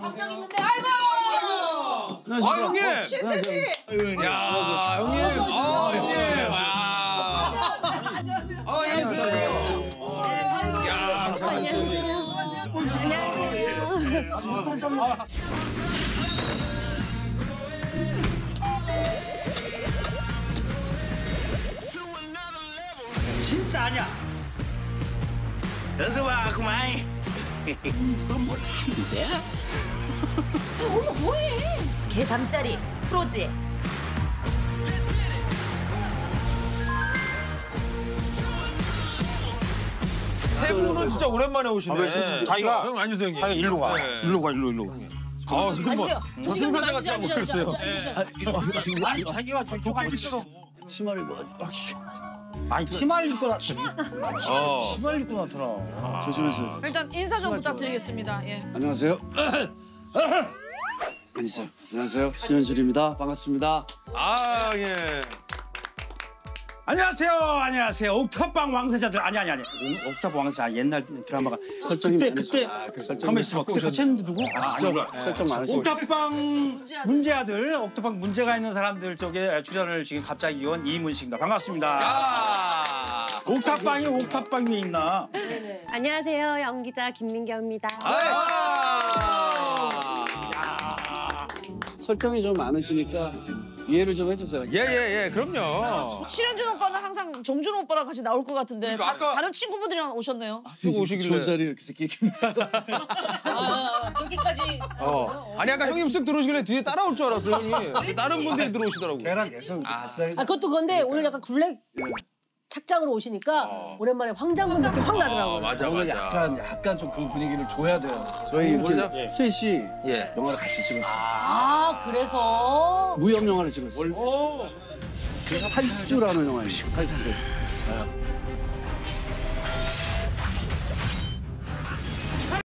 방향 있는데 아이고. 아 형님. 안녕하세요. 야 형님. 아 형님. 안녕하세요. 아 안녕하세요. 야 안녕하세요. 안녕하세요. 진짜 아니야. 연습아, 그만. 이건 뭐 힘든데? 오늘 뭐해? 걔 잠자리 프로지. 세 분은 진짜 오랜만에 오시네. 아, 자기가 형 앉으세요, 형님. 자기가 일로 가. 네. 일로 가, 일로 가. 아, 앉으세요. 조식이 형님 앉으세요. 아니, 자기가 저기 조각이 있어도. 치마를 입어야지. 아니 치마를 입고 나 치마를 입고 나더라. 조심하세요. 일단 인사 좀 부탁드리겠습니다. 예. 안녕하세요. 안녕하세요. 안녕하세요. 신현준입니다. 반갑습니다. 아 예. 안녕하세요. 안녕하세요. 옥탑방 왕세자들 아니. 옥탑방 왕세자 옛날 드라마가 설정이 그때 가만히 있어봐. 그때 그 챔도 누구? 아 아니구나. 설정 많으시고. 옥탑방 문제아들, 옥탑방 문제가 있는 사람들 쪽에 출연을 지금 갑자기 온 이문식입니다. 반갑습니다. 옥탑방이 옥탑방 위에 있나? 네네. 안녕하세요. 연기자 김민경입니다. 설정이 좀 많으시니까. 이해를 좀 해주세요. 예예예, 그럼요. 신현준 오빠는 항상 정준호 오빠랑 같이 나올 것 같은데 그러니까 아까... 다른 친구분들이랑 오셨네요. 누구 오시길래? 좋은 자리 이렇게 끼입니다. 아, 여기까지. 아니 아까 형님 쓱 들어오시길래 뒤에 따라올 줄 알았어. 형님. 다른 분들이 들어오시더라고. 걔랑 예상. 아 그것도 그런데 그러니까. 오늘 약간 굴레. 착장으로 오시니까 오랜만에 황장군 느낌 확 나더라고요. 맞아. 오늘 약간 좀 그 분위기를 줘야 돼요. 저희 이렇게 셋이 영화를 같이 찍었어요. 아 그래서 무협 영화를 찍었어요. 살수라는 영화입니다. 살수.